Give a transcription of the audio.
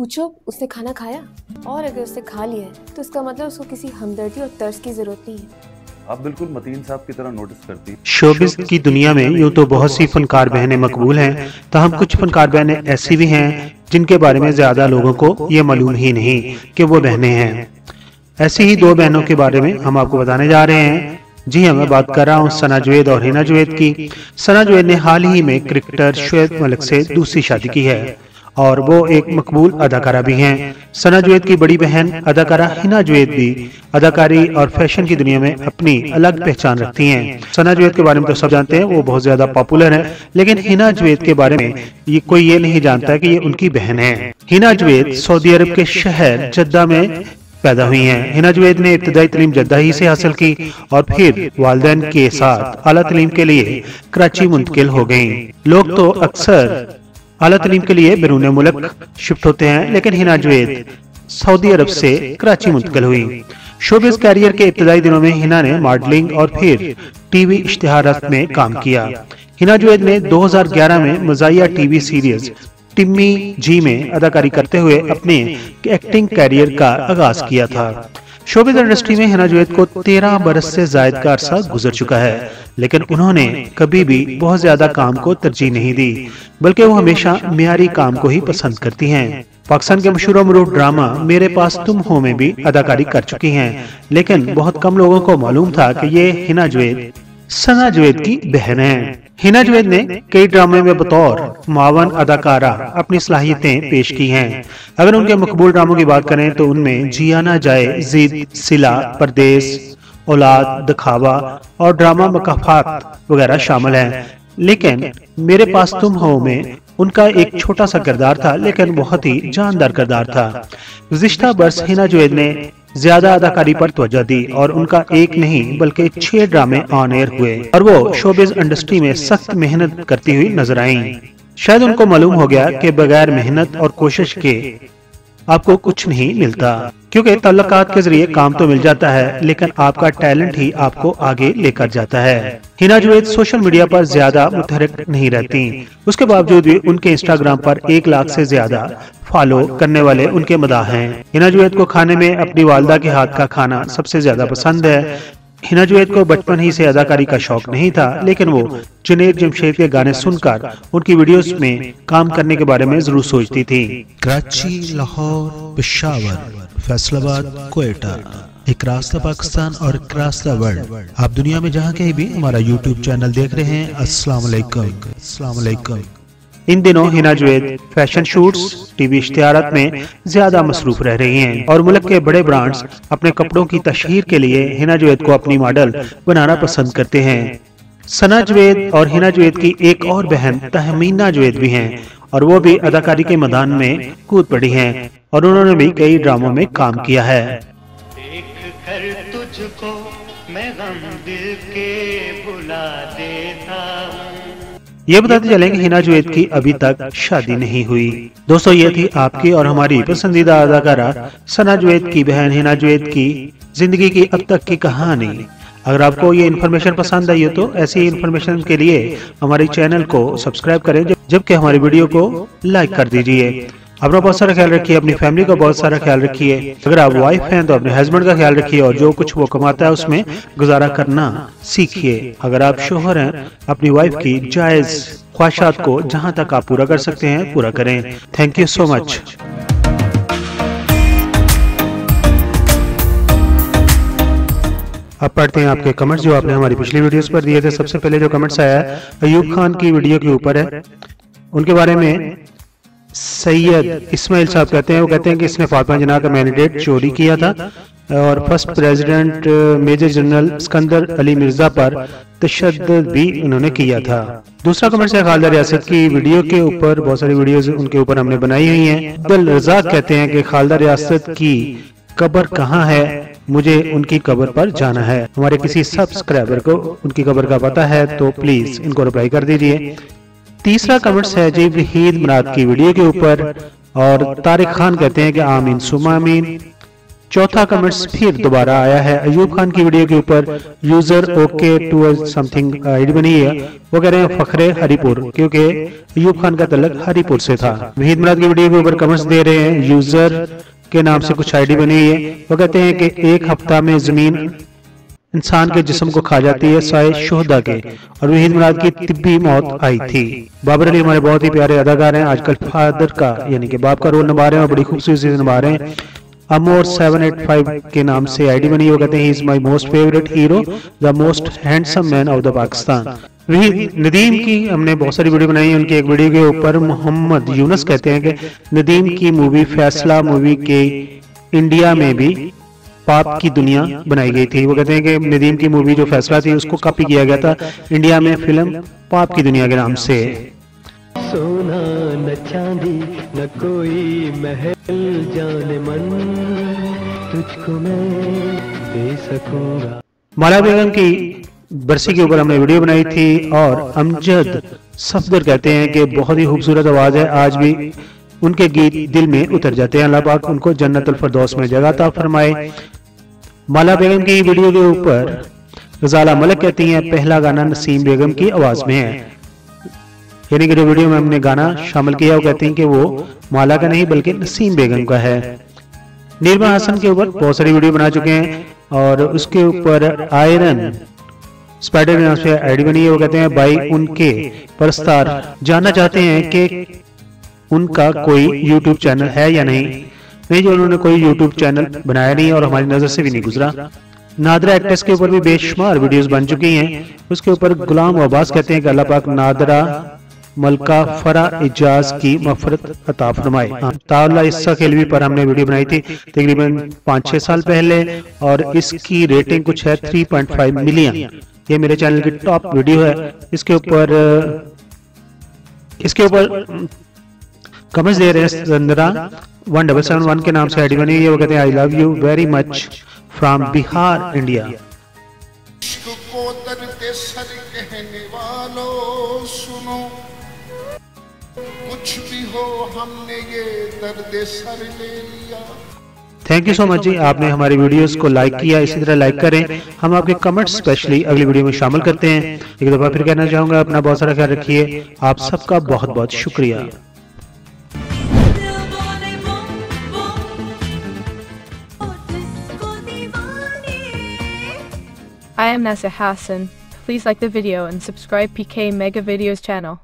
पूछो उसने खाना खाया, और अगर उसने खा लिया है तो इसका मतलब उसको किसी हमदर्दी और तर्स की जरूरत नहीं है। आप बिल्कुल मतीन साहब की तरह नोटिस करती। शोबिस की दुनिया में यूँ तो बहुत सी फनकार बहनें मकबूल हैं, तहम कुछ फनकार बहनें ऐसी भी हैं जिनके बारे में ज्यादा लोगों को ये मालूम ही नहीं कि वो बहनें हैं। ऐसी ही दो बहनों के बारे में हम आपको बताने जा रहे हैं। जी हाँ, मैं बात कर रहा हूँ सना जावेद और हिना जावेद की। सना जावेद ने हाल ही में क्रिकेटर शोएब मलिक से दूसरी शादी की है और वो एक मकबूल अदाकारा भी हैं। सना जावेद की बड़ी बहन अदाकारा हिना जावेद भी अदाकारी और फैशन की दुनिया में अपनी अलग पहचान रखती हैं। सना जावेद के बारे में तो सब जानते हैं, वो बहुत ज्यादा पॉपुलर हैं, लेकिन हिना जावेद के बारे में ये कोई ये नहीं जानता कि ये उनकी बहन है। हिना जावेद सऊदी अरब के शहर जद्दा में पैदा हुई हैं। हिना जावेद ने इब्तदाई तलीम जद्दा ही से हासिल की और फिर वालदैन के साथ आला तलीम के लिए कराची मुंतकिल हो गयी। लोग तो अक्सर आला तलीम के लिए बैरून मुल्क शिफ्ट होते हैं, लेकिन हिना जावेद सऊदी अरब से कराची मुंतकिल हुई। शोबिस कैरियर के इब्तदाई दिनों में हिना ने मॉडलिंग और फिर टीवी इश्तिहारात में काम किया। हिना जावेद ने 2011 में मज़ाहिया टीवी सीरीज टिम्मी जी में अदाकारी करते हुए अपने एक्टिंग कैरियर का आगाज किया था। शोबिस इंडस्ट्री में हिना जावेद को 13 बरस से ज्यादा का अरसा गुजर चुका है, लेकिन उन्होंने कभी भी बहुत ज्यादा काम को तरजीह नहीं दी, बल्कि वो हमेशा मियारी काम को ही पसंद करती हैं। पाकिस्तान के मशहूर मरूफ ड्रामा मेरे पास तुम हो में भी अदाकारी कर चुकी हैं, लेकिन बहुत कम लोगों को मालूम था कि ये हिना जावेद सना जावेद की बहन है। हिना जावेद ने कई ड्रामे में बतौर मावन अदाकारा अपनी सलाहियतें पेश की हैं। अगर उनके मकबूल ड्रामों की बात करें तो उनमें जुआना जाये, जीद, सिला परदेश, औलाद, दिखावा और ड्रामा मकाफात वगैरह शामिल हैं। लेकिन मेरे पास तुम हो में उनका एक छोटा सा किरदार था, लेकिन बहुत ही जानदार किरदार था। गुज़िश्ता बरस हिना जावेद ने ज्यादा अदाकारी पर तवज्जो दी और उनका एक नहीं बल्कि 6 ड्रामे ऑन एयर हुए और वो शोबिज इंडस्ट्री में सख्त मेहनत करती हुई नजर आईं। शायद उनको मालूम हो गया कि बगैर मेहनत और कोशिश के आपको कुछ नहीं मिलता, क्योंकि ताल्लुकात के जरिए काम तो मिल जाता है, लेकिन आपका टैलेंट ही आपको आगे लेकर जाता है। हिना जावेद सोशल मीडिया पर ज्यादा मुतहरक नहीं रहती, उसके बावजूद भी उनके इंस्टाग्राम पर 1 लाख से ज्यादा फॉलो करने वाले उनके मदाह हैं। हिना जावेद को खाने में अपनी वालदा के हाथ का खाना सबसे ज्यादा पसंद है। हिना जावेद को बचपन ही से अदाकारी का शौक नहीं था, लेकिन वो जुनैद जमशेद के गाने सुनकर उनकी वीडियोस में काम करने के बारे में जरूर सोचती थी। कराची, लाहौर, पेशावर, फैसलाबाद, कोयटा, एक रास्ता पाकिस्तान और एक रास्ता वर्ल्ड। आप दुनिया में जहाँ कहीं भी हमारा यूट्यूब चैनल देख रहे हैं, अस्सलाम वालेकुम, अस्सलाम वालेकुम। इन दिनों Hina Javed fashion shoots, TV इश्तिहारात में ज्यादा मसरूफ रह रही हैं और मुल्क के बड़े ब्रांड्स अपने कपड़ों की तशहीर के लिए हिना जावेद को अपनी मॉडल बनाना पसंद करते हैं। सना जावेद और हिना जावेद की एक और बहन तहमीना जावेद भी हैं और वो भी अदाकारी के मैदान में कूद पड़ी हैं और उन्होंने भी कई ड्रामों में काम किया है। ये बताते चलेंगे हिना जावेद की अभी तक शादी नहीं हुई। दोस्तों, ये थी आपकी और हमारी पसंदीदा अदाकारा सना जावेद की बहन हिना जावेद की जिंदगी की अब तक की कहानी। अगर आपको ये इन्फॉर्मेशन पसंद आई हो तो ऐसी इन्फॉर्मेशन के लिए हमारे चैनल को सब्सक्राइब करें, जबकि हमारी वीडियो को लाइक कर दीजिए। अपना बहुत सारा ख्याल रखिए, अपनी फैमिली का बहुत सारा ख्याल रखिए। अगर आप वाइफ हैं तो अपने हस्बैंड का ख्याल रखिए और जो कुछ वो कमाता है उसमें गुजारा करना सीखिए। अगर आप शोहर हैं, अपनी वाइफ की जायज ख्वाहिशात को जहां तक आप पूरा कर सकते हैं पूरा करें। Thank you so much. अब पढ़ते हैं आपके कमेंट्स जो आपने हमारी पिछली वीडियोस पर दिए थे। सबसे पहले जो कमेंट्स आया है अय्यूब खान की वीडियो के ऊपर है। उनके बारे में सैयद इस्माइल साहब कहते हैं, वो कहते हैं कि इसने फातिमा जना का मैंडेट चोरी किया था और first president major general Sikandar Ali Mirza पर तशद्दद भी उन्होंने किया था। दूसरा कमेंट है खालिद रियासत की वीडियो के ऊपर, बहुत सारी वीडियोस उनके ऊपर हमने बनाई हुई हैं। अब्दुल रजाक कहते हैं कि खालिद रियासत की कब्र कहाँ है, मुझे उनकी कब्र पर जाना है। हमारे किसी सब्सक्राइबर को उनकी कब्र का पता है तो प्लीज इनको रिप्लाई कर दीजिए। तीसरा कमेंट्स है जी वहीद मुराद की वीडियो के ऊपर और तारिक खान कहते हैं कि आमीन सुमा आमीन। चौथा कमेंट्स फिर दोबारा आया है अय्यूब खान की वीडियो के ऊपर। User okay toward something ID बनी है, वो कह रहे हैं फखरे हरिपुर, क्योंकि अय्यूब खान का तलक हरिपुर से था। वहीद मुराद की वीडियो के ऊपर कमेंट्स दे रहे हैं, यूजर के नाम से कुछ आईडी बनी हुई है, वो कहते हैं कि एक हफ्ता में जमीन इंसान के जिस्म को खा जाती है साए शोहदा के, और वहीद मुराद की तिब्बी मौत आई थी। बाबर अली हमारे बहुत ही प्यारे अदाकार हैं, आजकल फादर का यानी कि बाप का रोल निभा रहे हैं और बड़ी खूबसूरती से निभा रहे हैं। अमोर 785 के नाम से आईडी बनी हो, कहते हैं is my most favourite hero, the most handsome man of the Pakistan. Nadeem की हमने बहुत सारी वीडियो बनाई है, उनकी एक वीडियो के ऊपर मोहम्मद यूनुस कहते हैं कि नदीम की मूवी फैसला मूवी के इंडिया में भी पाप की दुनिया बनाई गई थी। वो कहते हैं कि नदीम की मूवी जो फैसला थी उसको कॉपी किया गया था इंडिया में फिल्म पाप की दुनिया के नाम से। सोना न चांदी न कोई महल जाने मन तुझको मैं दे सकूंगा। माला बेगम की बरसी के ऊपर हमने वीडियो बनाई थी, और अमजद सफदर कहते हैं कि बहुत ही खूबसूरत आवाज है, आज भी उनके गीत दिल में उतर जाते हैं, अल्लाह पाक उनको जन्नतुल फिरदौस में जगह अता फरमाए। माला बेगम की वीडियो के ऊपर गजाला मलिक कहती हैं पहला गाना नसीम बेगम की आवाज में है, यानी कि जो वीडियो में हमने गाना शामिल किया वो कहती हैं कि वो माला का नहीं बल्कि नसीम बेगम का है। नीलमा हसन के ऊपर बहुत सारी वीडियो बना चुके हैं, और उसके ऊपर आयरन स्पाइडर के नाम से आईडी बनी है, वो कहते हैं भाई उनके परस्तार जानना चाहते हैं कि उनका कोई यूट्यूब चैनल है या नहीं। नहीं, जो उन्होंने कोई यूट्यूब चैनल बनाया नहीं और हमारी नजर से भी नहीं गुजरा। नादरा एक्ट्रेस के ऊपर भी बेशुमार वीडियोस बन चुकी हैं, उसके ऊपर गुलाम अब्बास कहते हैं कि अल्लाह पाक नादरा मलका फरा इजाज की मफरत अता फरमाए। ताला इस्सा खेलवी पर हमने वीडियो बनाई थी तकरीबन 5-6 साल पहले, और इसकी रेटिंग कुछ है 3.5 मिलियन। ये मेरे चैनल की टॉप वीडियो है। इसके ऊपर कमेंट्स दे रहे हैं 17771 के नाम से आईडी बनी है, वो कहते हैं I love you very much from Bihar India. सुनो कुछ भी हो हमने ये दर्द सर ले लिया। Thank you so much ji, आपने हमारी वीडियोस को लाइक किया, इसी तरह लाइक करें, हम आपके कमेंट्स स्पेशली अगली वीडियो में शामिल करते हैं। एक दफा फिर कहना चाहूंगा अपना बहुत सारा ख्याल रखिए, आप सबका बहुत बहुत शुक्रिया। I am Nasir Hasan. Please like the video and subscribe PK Mega Videos channel.